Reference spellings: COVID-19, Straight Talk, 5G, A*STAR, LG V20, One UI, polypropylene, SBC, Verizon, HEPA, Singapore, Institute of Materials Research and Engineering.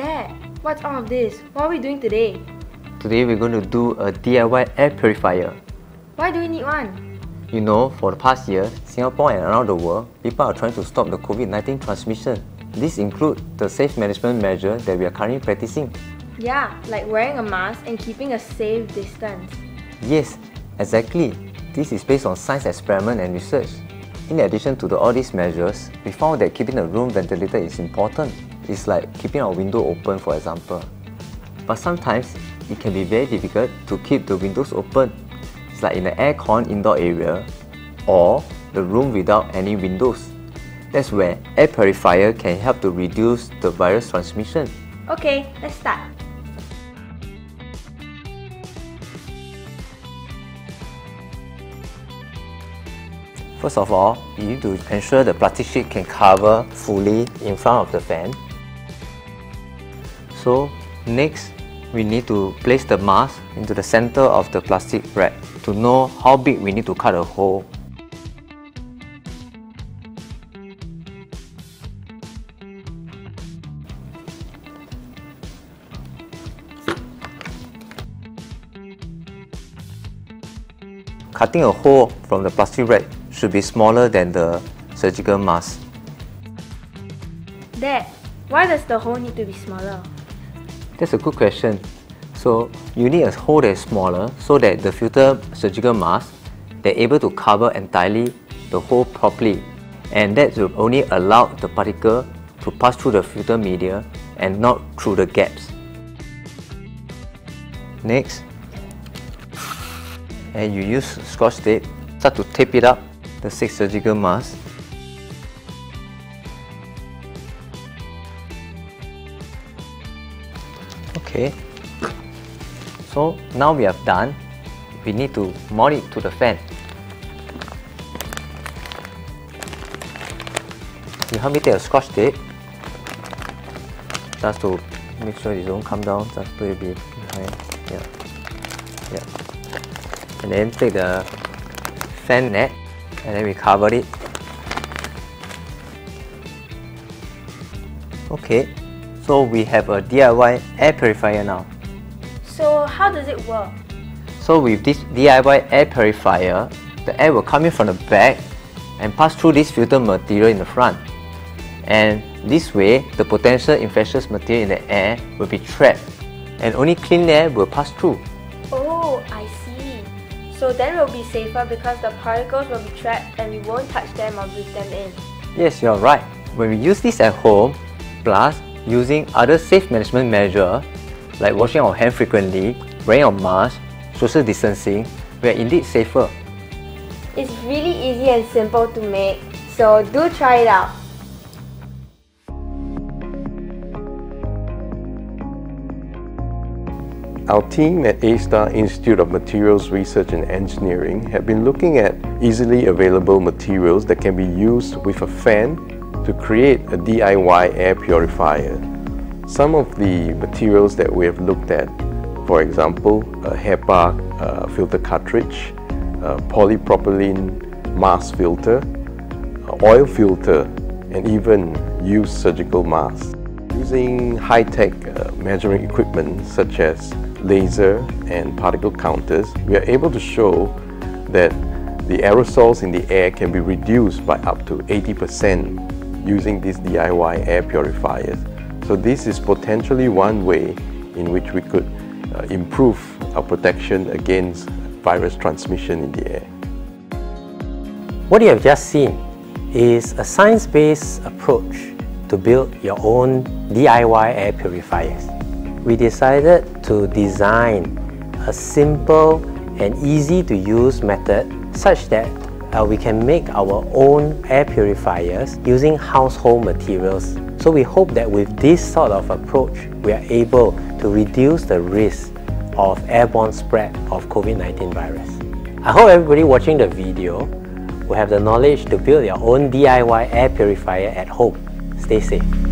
Dad, what's all of this? What are we doing today? Today we're going to do a DIY air purifier. Why do we need one? You know, for the past year, Singapore and around the world, people are trying to stop the COVID-19 transmission. This includes the safe management measure that we are currently practicing. Yeah, like wearing a mask and keeping a safe distance. Yes, exactly. This is based on science experiment and research. In addition to all these measures, we found that keeping the room ventilated is important. It's like keeping our window open, for example. But sometimes, it can be very difficult to keep the windows open. It's like in an air-con indoor area or the room without any windows. That's where air purifier can help to reduce the virus transmission. Okay, let's start. First of all, you need to ensure the plastic sheet can cover fully in front of the fan. So next, we need to place the mask into the center of the plastic wrap to know how big we need to cut a hole. Cutting a hole from the plastic wrap should be smaller than the surgical mask. Dad, why does the hole need to be smaller? That's a good question. So you need a hole that is smaller so that the filter surgical mask, they're able to cover entirely the hole properly, and that will only allow the particle to pass through the filter media and not through the gaps. Next, and you use scotch tape, start to tape it up the six surgical masks. Okay, so now we have done, we need to mount it to the fan. You help me take a scotch tape, just to make sure it don't come down, just put it a bit behind. Yeah. And then take the fan net, and then we cover it. Okay, so we have a DIY air purifier now. So how does it work? So with this DIY air purifier, the air will come in from the back and pass through this filter material in the front. And this way, the potential infectious material in the air will be trapped and only clean air will pass through. Oh, I see. So then we'll be safer because the particles will be trapped and we won't touch them or breathe them in. Yes, you're right. When we use this at home, plus using other safe management measures like washing our hands frequently, wearing our mask, social distancing, we are indeed safer. It's really easy and simple to make, so do try it out. Our team at A*STAR Institute of Materials Research and Engineering have been looking at easily available materials that can be used with a fan to create a DIY air purifier. Some of the materials that we have looked at, for example, a HEPA filter cartridge, polypropylene mask filter, oil filter, and even used surgical masks. Using high-tech measuring equipment such as laser and particle counters, we are able to show that the aerosols in the air can be reduced by up to 80% using these DIY air purifiers. So this is potentially one way in which we could improve our protection against virus transmission in the air. What you have just seen is a science-based approach to build your own DIY air purifiers. We decided to design a simple and easy to use method such that we can make our own air purifiers using household materials. So we hope that with this sort of approach, we are able to reduce the risk of airborne spread of COVID-19 virus. I hope everybody watching the video will have the knowledge to build your own DIY air purifier at home. Stay safe.